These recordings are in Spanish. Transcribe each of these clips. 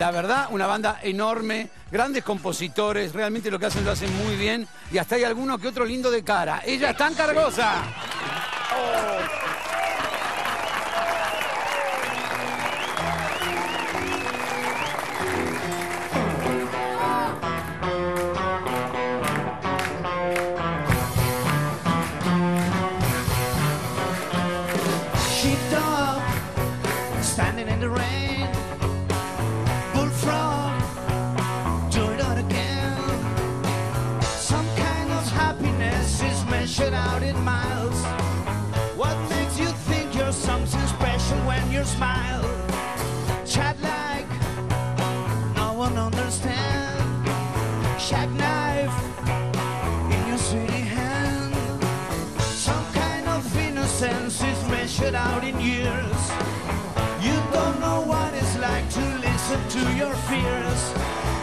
La verdad, una banda enorme, grandes compositores, realmente lo hacen muy bien y hasta hay alguno que otro lindo de cara. ¡Ella es tan cargasa! Standing in the rain, bullfrog, do it all again. Some kind of happiness is measured out in miles. What makes you think you're something special when you smile? Chat like no one understands. Shag knife in your sweetie hand. Some kind of innocence is measured out in years. You don't know what it's like to listen to your fears.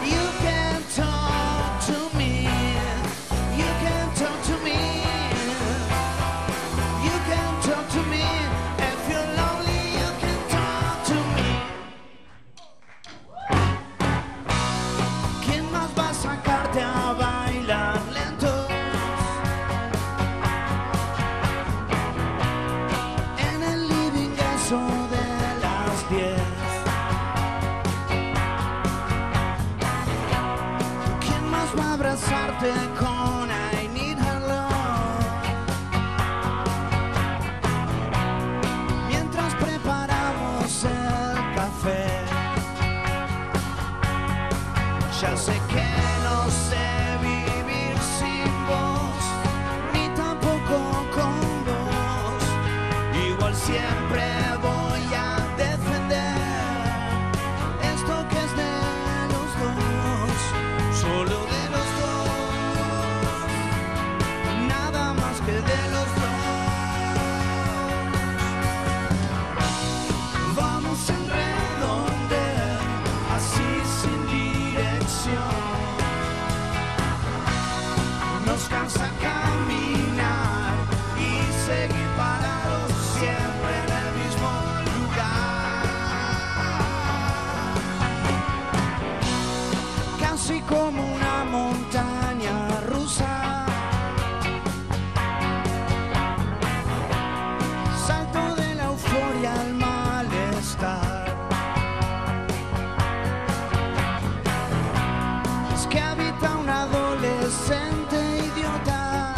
You can talk to me. You can talk to me. You can talk to me. If you're lonely, you can talk to me. ¿Quién más va a sacarte a bailar lento? En el living eso. ¿Quién más va a abrazarte con I need her love? Mientras preparamos el café, ya sé que no sé vivir sin vos, ni tampoco con vos. Igual siempre voy a nos cansa caminar y seguir parados siempre en el mismo lugar. Casi como una montaña rusa, salto de la euforia al malestar. Es que habita un adolescente idiota.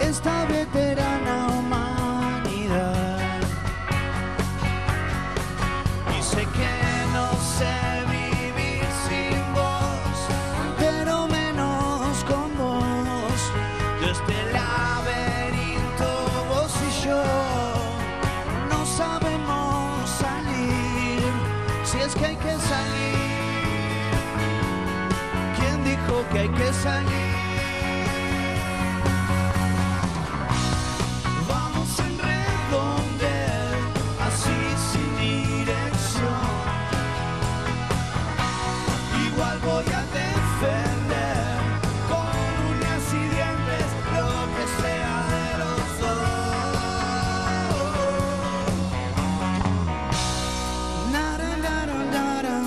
Esta veterana humanidad. Y sé que no sé vivir sin vos, pero menos con vos. De este laberinto vos y yo no sabemos salir, si es que hay que salir. Que hay que salir. Vamos en redondel, así sin dirección. Igual voy a defender con uñas y dientes lo que sea de los dos. Nara, nara, nara.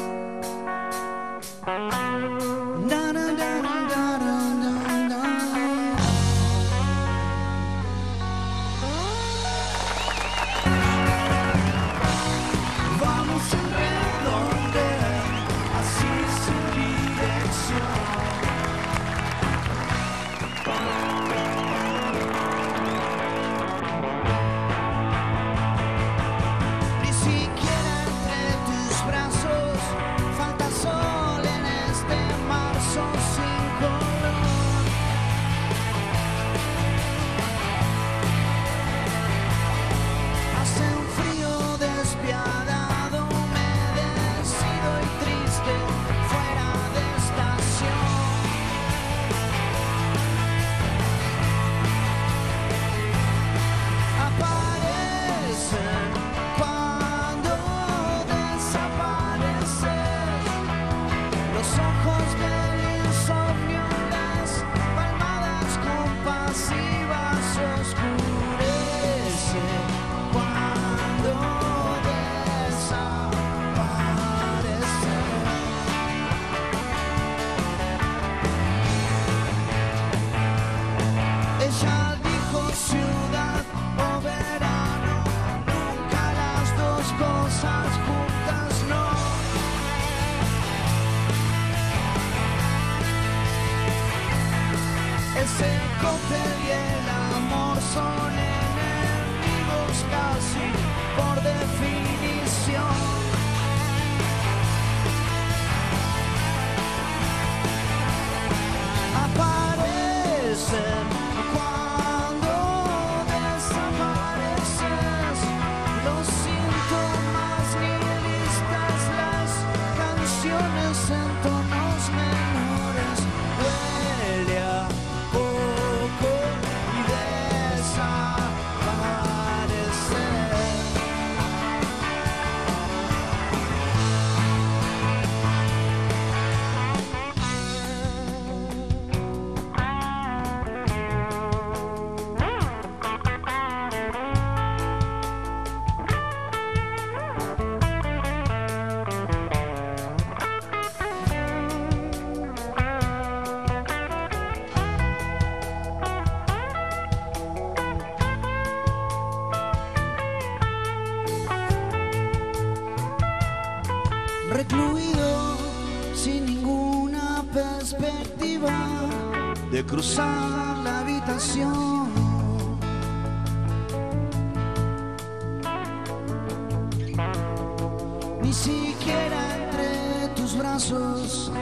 Thank you. recluido, sin ninguna perspectiva de cruzar la habitación. Ni siquiera entre tus brazos,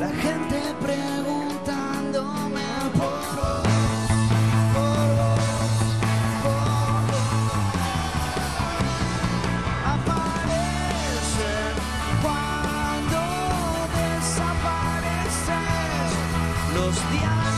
la gente preguntándome por vos. Los días